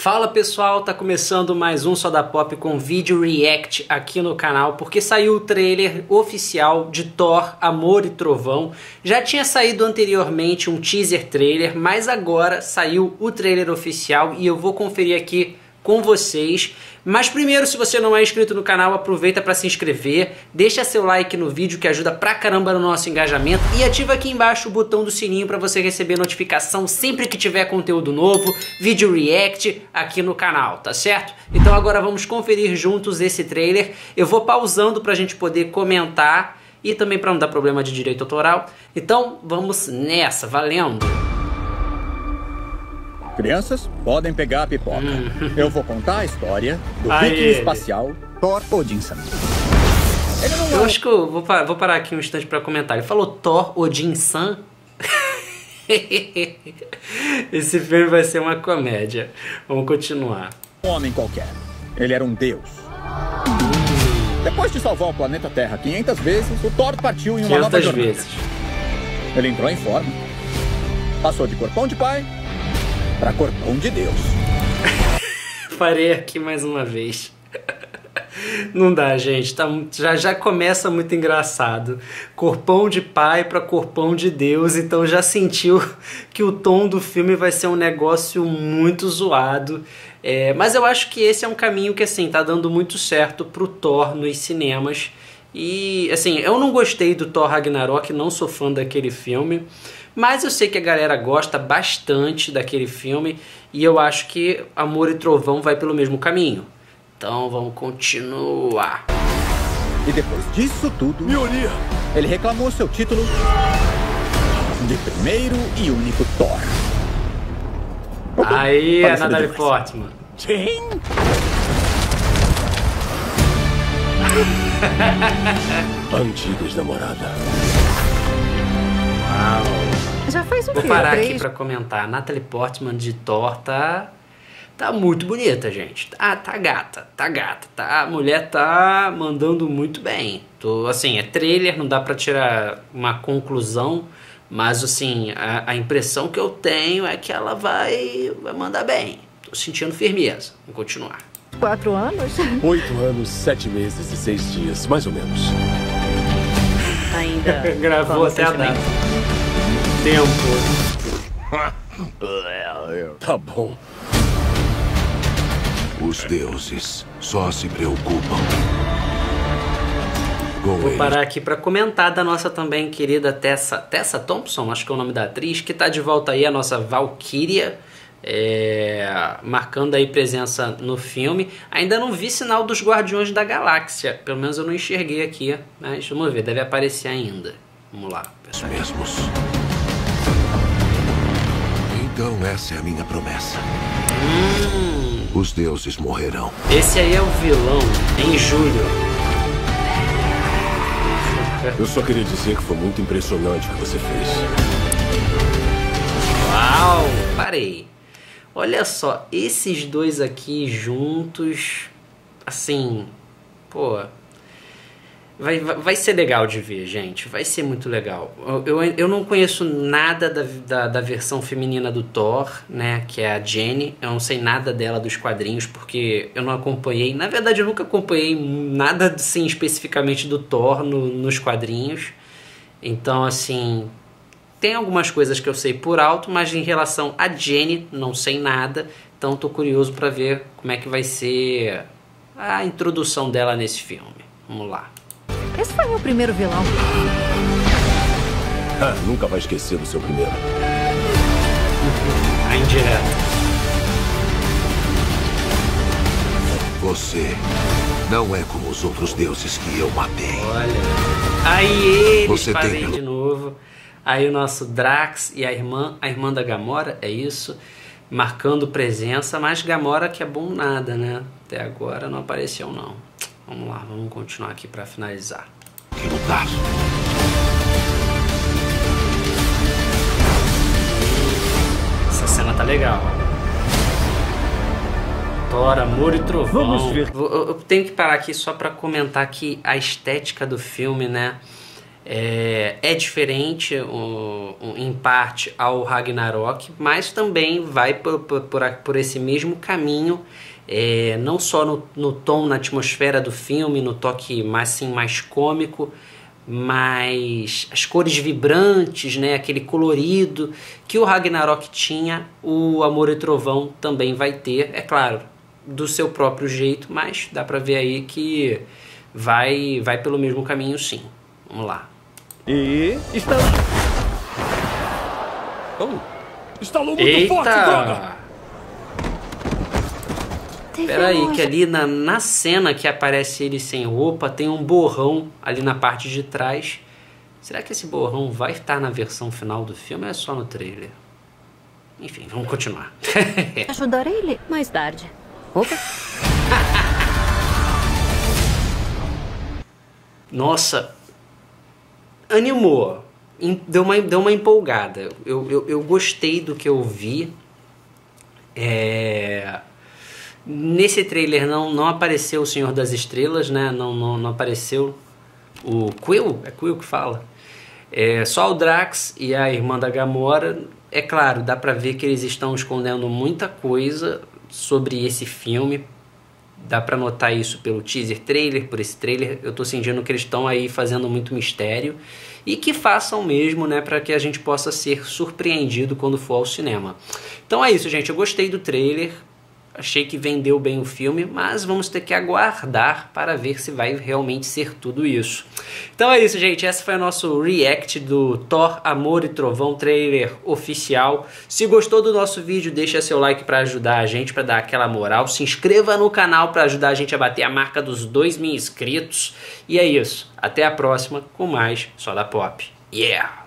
Fala pessoal, tá começando mais um Soda Pop com vídeo react aqui no canal, porque saiu o trailer oficial de Thor, Amor e Trovão. Já tinha saído anteriormente um teaser trailer, mas agora saiu o trailer oficial e eu vou conferir aqui com vocês. Mas primeiro, se você não é inscrito no canal, aproveita para se inscrever, deixa seu like no vídeo que ajuda pra caramba no nosso engajamento e ativa aqui embaixo o botão do sininho para você receber notificação sempre que tiver conteúdo novo, vídeo react aqui no canal, tá certo? Então agora vamos conferir juntos esse trailer. Eu vou pausando pra gente poder comentar e também pra não dar problema de direito autoral. Então vamos nessa, valendo! Crianças, podem pegar a pipoca. Eu vou contar a história do viking espacial Thor Odinson. Eu acho que eu vou parar aqui um instante para comentar. Ele falou Thor Odinson? Esse filme vai ser uma comédia. Vamos continuar. Um homem qualquer. Ele era um deus. Depois de salvar o planeta Terra 500 vezes, o Thor partiu em uma nova jornada. Ele entrou em forma. Passou de corpão de pai pra corpão de Deus. Parei aqui mais uma vez. Não dá, gente. Tá, já começa muito engraçado. Corpão de pai pra corpão de Deus. Então já sentiu que o tom do filme vai ser um negócio muito zoado. Mas eu acho que esse é um caminho que assim, tá dando muito certo pro Thor nos cinemas. E assim, eu não gostei do Thor Ragnarok, não sou fã daquele filme. Mas eu sei que a galera gosta bastante daquele filme e eu acho que Amor e Trovão vai pelo mesmo caminho. Então vamos continuar. E depois disso tudo, Mjolnir, ele reclamou seu título de primeiro e único Thor. Aí, a Natalie Portman. Jane? Antiga ex-namorada. Uau. Já faz um Vou parar aqui pra comentar. A Natalie Portman de Thor tá muito bonita, gente. Tá gata, tá. A mulher tá mandando muito bem. Assim, é trailer, não dá pra tirar uma conclusão, mas assim, a impressão que eu tenho é que ela vai mandar bem. Tô sentindo firmeza. Vamos continuar. 4 anos? 8 anos, 7 meses e 6 dias, mais ou menos. Ainda. Gravou até a data. Tempo. Tá bom. Os deuses só se preocupam com eles. Vou parar aqui pra comentar da nossa também querida Tessa Thompson, acho que é o nome da atriz, que tá de volta aí, a nossa Valquíria, marcando aí presença no filme. Ainda não vi sinal dos Guardiões da Galáxia, pelo menos eu não enxerguei aqui, mas vamos ver, deve aparecer ainda. Vamos lá, pessoal. Os mesmos. Então essa é a minha promessa. Os deuses morrerão. Esse aí é o vilão, em julho. Eu só queria dizer que foi muito impressionante o que você fez. Uau, parei. Olha só, esses dois aqui juntos, assim, pô... Vai ser legal de ver, gente. Vai ser muito legal. Eu não conheço nada da versão feminina do Thor, né? Que é a Jane. Eu não sei nada dela dos quadrinhos, porque eu não acompanhei. Na verdade, eu nunca acompanhei nada, assim, especificamente do Thor nos quadrinhos. Então, assim... Tem algumas coisas que eu sei por alto, mas em relação a Jane, não sei nada. Então, tô curioso pra ver como é que vai ser a introdução dela nesse filme. Vamos lá. Esse foi meu primeiro vilão. Ah, nunca vai esquecer do seu primeiro. Indireto. Você não é como os outros deuses que eu matei. Olha. Aí eles fazem de novo. Aí o nosso Drax e a irmã da Gamora, é isso? Marcando presença, mas Gamora que é bom nada, né? Até agora não apareceu, não. Vamos lá, vamos continuar aqui para finalizar. Que lutar. Essa cena tá legal. Thor, Amor e Trovão. Vamos ver. Eu tenho que parar aqui só para comentar que a estética do filme, né? É diferente em parte ao Ragnarok, mas também vai por esse mesmo caminho, não só no tom, na atmosfera do filme, no toque mais cômico, mas as cores vibrantes, né, aquele colorido que o Ragnarok tinha, o Amor e Trovão também vai ter, é claro, do seu próprio jeito, mas dá pra ver aí que vai pelo mesmo caminho, sim. Vamos lá. E estamos. Estalou muito. Eita. Forte, droga! Peraí, que ali na cena que aparece ele sem roupa, tem um borrão ali na parte de trás. Será que esse borrão vai estar na versão final do filme ou é só no trailer? Enfim, vamos continuar. Ajudar ele mais tarde. Opa! Nossa! Animou, deu uma empolgada, eu gostei do que eu vi. Nesse trailer não apareceu o Senhor das Estrelas, né? Não apareceu o Quill, é Quill que fala, só o Drax e a irmã da Gamora. É claro, dá pra ver que eles estão escondendo muita coisa sobre esse filme. Dá pra notar isso pelo teaser trailer, por esse trailer. Eu tô sentindo que eles estão aí fazendo muito mistério. E que façam mesmo, né? Pra que a gente possa ser surpreendido quando for ao cinema. Então é isso, gente. Eu gostei do trailer. Achei que vendeu bem o filme. Mas vamos ter que aguardar para ver se vai realmente ser tudo isso. Então é isso, gente. Esse foi o nosso react do Thor, Amor e Trovão trailer oficial. Se gostou do nosso vídeo, deixa seu like para ajudar a gente, para dar aquela moral. Se inscreva no canal para ajudar a gente a bater a marca dos 2.000 inscritos. E é isso. Até a próxima com mais Só da Pop. Yeah!